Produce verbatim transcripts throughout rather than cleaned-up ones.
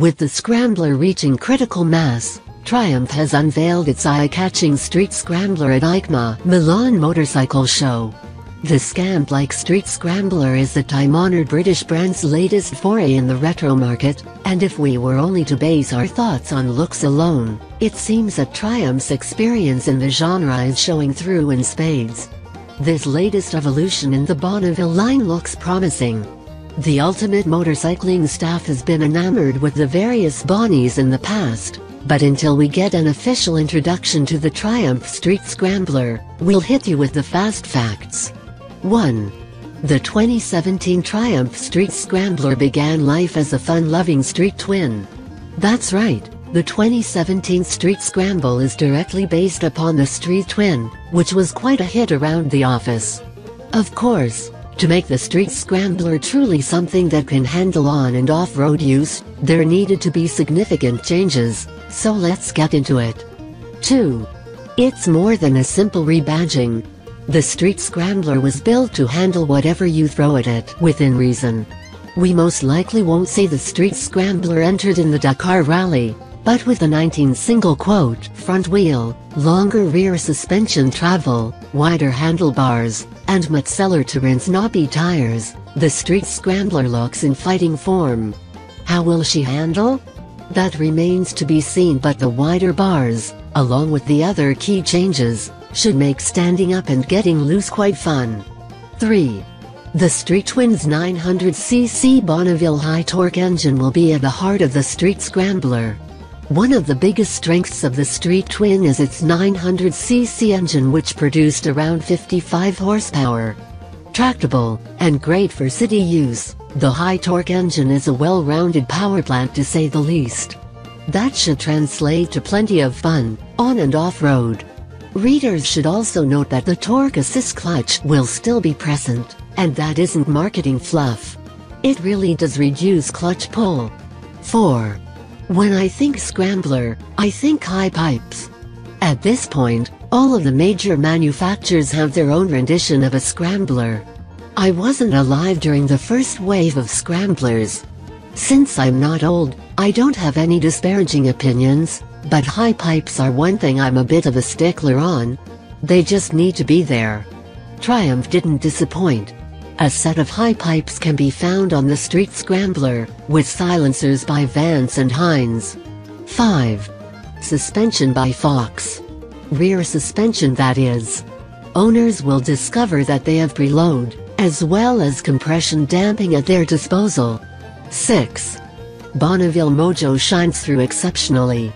With the Scrambler reaching critical mass, Triumph has unveiled its eye-catching Street Scrambler at EICMA, Milan Motorcycle Show. The scamp-like Street Scrambler is the time-honored British brand's latest foray in the retro market, and if we were only to base our thoughts on looks alone, it seems that Triumph's experience in the genre is showing through in spades. This latest evolution in the Bonneville line looks promising. The Ultimate Motorcycling staff has been enamored with the various Bonnies in the past, but until we get an official introduction to the Triumph Street Scrambler, we'll hit you with the fast facts. one. The twenty seventeen Triumph Street Scrambler began life as a fun-loving Street Twin. That's right, the twenty seventeen Street Scramble is directly based upon the Street Twin, which was quite a hit around the office. Of course, to make the Street Scrambler truly something that can handle on and off-road use, there needed to be significant changes, so let's get into it. two. It's more than a simple rebadging. The Street Scrambler was built to handle whatever you throw at it, within reason. We most likely won't say the Street Scrambler entered in the Dakar rally, but with the nineteen single quote, front wheel, longer rear suspension travel, wider handlebars, and Metzeler Tourance knobby tires, the Street Scrambler looks in fighting form. How will she handle? That remains to be seen, but the wider bars, along with the other key changes, should make standing up and getting loose quite fun. three. The Street Twin's nine hundred c c Bonneville high-torque engine will be at the heart of the Street Scrambler. One of the biggest strengths of the Street Twin is its nine hundred c c engine, which produced around fifty-five horsepower. Tractable, and great for city use, the high-torque engine is a well-rounded powerplant to say the least. That should translate to plenty of fun, on and off-road. Readers should also note that the torque assist clutch will still be present, and that isn't marketing fluff. It really does reduce clutch pull. four. When I think Scrambler, I think high pipes. At this point, all of the major manufacturers have their own rendition of a Scrambler. I wasn't alive during the first wave of Scramblers. Since I'm not old, I don't have any disparaging opinions, but high pipes are one thing I'm a bit of a stickler on. They just need to be there. Triumph didn't disappoint. A set of high pipes can be found on the Street Scrambler, with silencers by Vance and Hines. five. Suspension by Fox. Rear suspension, that is. Owners will discover that they have preload, as well as compression damping at their disposal. six. Bonneville mojo shines through exceptionally.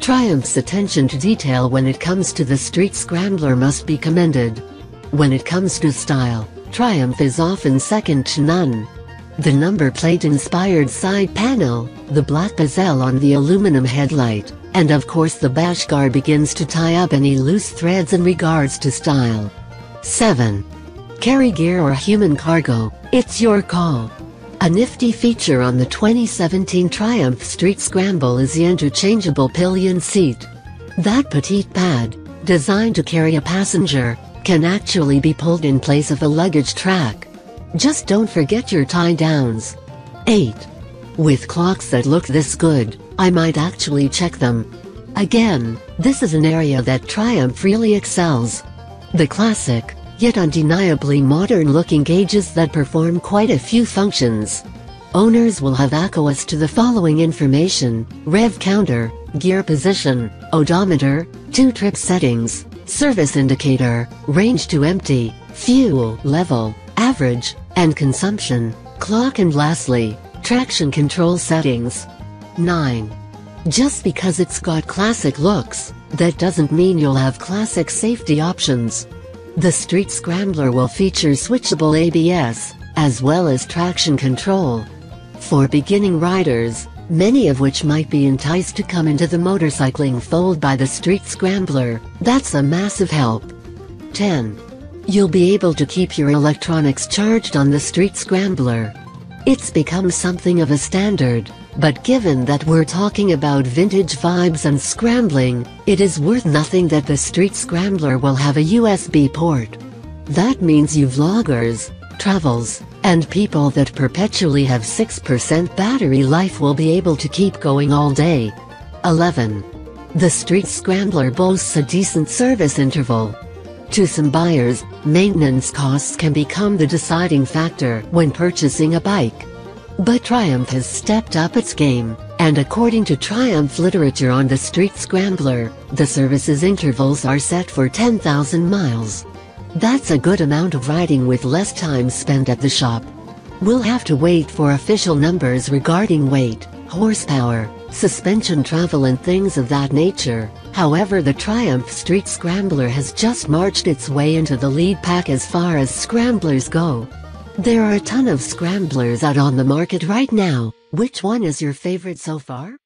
Triumph's attention to detail when it comes to the Street Scrambler must be commended. When it comes to style, Triumph is often second to none. The number plate-inspired side panel, the black bezel on the aluminum headlight, and of course the bash guard begins to tie up any loose threads in regards to style. seven. Carry gear or human cargo, it's your call. A nifty feature on the twenty seventeen Triumph Street Scramble is the interchangeable pillion seat. That petite pad, designed to carry a passenger, can actually be pulled in place of a luggage track. Just don't forget your tie-downs. eight. With clocks that look this good, I might actually check them. Again, this is an area that Triumph really excels. The classic, yet undeniably modern-looking gauges that perform quite a few functions. Owners will have access to the following information: rev counter, gear position, odometer, two trip settings, service indicator, range to empty, fuel level, average, and consumption, clock, and lastly, traction control settings. nine. Just because it's got classic looks, that doesn't mean you'll have classic safety options. The Street Scrambler will feature switchable A B S, as well as traction control. For beginning riders, many of which might be enticed to come into the motorcycling fold by the Street Scrambler, that's a massive help. ten. You'll be able to keep your electronics charged on the Street Scrambler. It's become something of a standard, but given that we're talking about vintage vibes and scrambling, it is worth noting that the Street Scrambler will have a U S B port. That means you vloggers, travels, And people that perpetually have six percent battery life will be able to keep going all day. eleven. The Street Scrambler boasts a decent service interval. To some buyers, maintenance costs can become the deciding factor when purchasing a bike. But Triumph has stepped up its game, and according to Triumph literature on the Street Scrambler, the service's intervals are set for ten thousand miles. That's a good amount of riding with less time spent at the shop. We'll have to wait for official numbers regarding weight, horsepower, suspension travel and things of that nature. However, the Triumph Street Scrambler has just marched its way into the lead pack as far as scramblers go. There are a ton of scramblers out on the market right now. Which one is your favorite so far?